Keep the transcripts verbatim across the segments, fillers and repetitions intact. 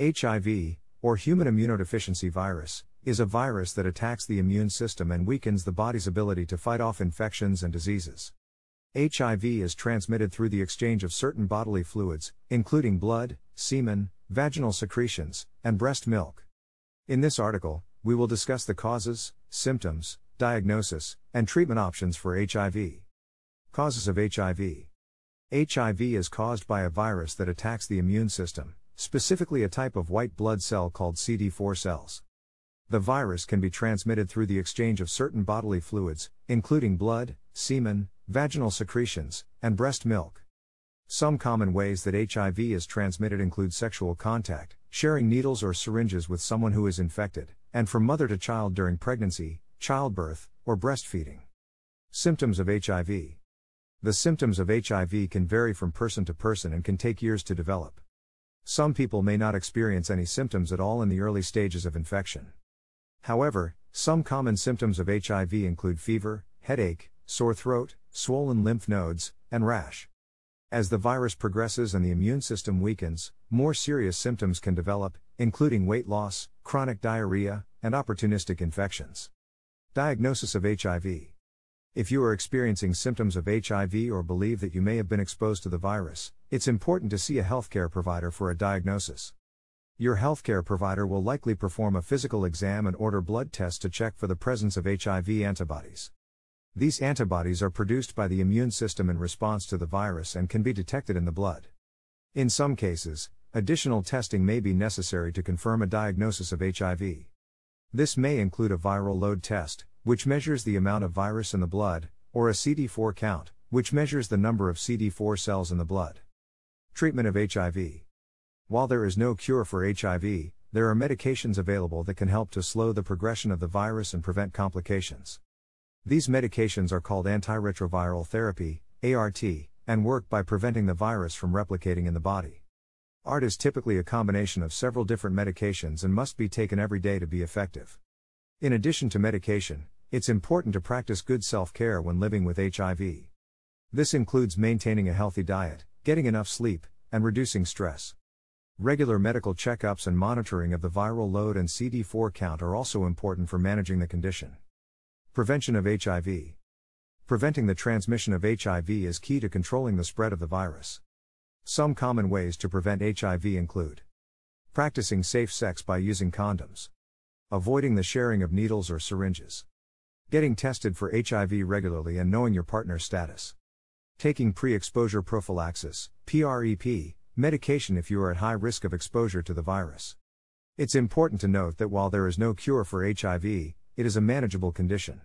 H I V, or human immunodeficiency virus, is a virus that attacks the immune system and weakens the body's ability to fight off infections and diseases. H I V is transmitted through the exchange of certain bodily fluids, including blood, semen, vaginal secretions, and breast milk. In this article, we will discuss the causes, symptoms, diagnosis, and treatment options for H I V. Causes of H I V. H I V is caused by a virus that attacks the immune system, specifically a type of white blood cell called C D four cells. The virus can be transmitted through the exchange of certain bodily fluids, including blood, semen, vaginal secretions, and breast milk. Some common ways that H I V is transmitted include sexual contact, sharing needles or syringes with someone who is infected, and from mother to child during pregnancy, childbirth, or breastfeeding. Symptoms of H I V. The symptoms of H I V can vary from person to person and can take years to develop. Some people may not experience any symptoms at all in the early stages of infection. However, some common symptoms of H I V include fever, headache, sore throat, swollen lymph nodes, and rash. As the virus progresses and the immune system weakens, more serious symptoms can develop, including weight loss, chronic diarrhea, and opportunistic infections. Diagnosis of H I V. If you are experiencing symptoms of H I V or believe that you may have been exposed to the virus, it's important to see a healthcare provider for a diagnosis. Your healthcare provider will likely perform a physical exam and order blood tests to check for the presence of H I V antibodies. These antibodies are produced by the immune system in response to the virus and can be detected in the blood. In some cases, additional testing may be necessary to confirm a diagnosis of H I V. This may include a viral load test, which measures the amount of virus in the blood, or a C D four count, which measures the number of C D four cells in the blood. Treatment of H I V. While there is no cure for H I V, there are medications available that can help to slow the progression of the virus and prevent complications. These medications are called antiretroviral therapy, A R T, and work by preventing the virus from replicating in the body. A R T is typically a combination of several different medications and must be taken every day to be effective. In addition to medication, it's important to practice good self-care when living with H I V. This includes maintaining a healthy diet, getting enough sleep, and reducing stress. Regular medical checkups and monitoring of the viral load and C D four count are also important for managing the condition. Prevention of H I V. Preventing the transmission of H I V is key to controlling the spread of the virus. Some common ways to prevent H I V include practicing safe sex by using condoms, avoiding the sharing of needles or syringes, getting tested for H I V regularly and knowing your partner's status, taking pre-exposure prophylaxis, PrEP, medication if you are at high risk of exposure to the virus. It's important to note that while there is no cure for H I V, it is a manageable condition.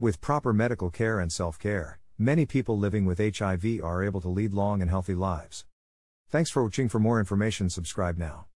With proper medical care and self-care, many people living with H I V are able to lead long and healthy lives. Thanks for watching. For more information, subscribe now.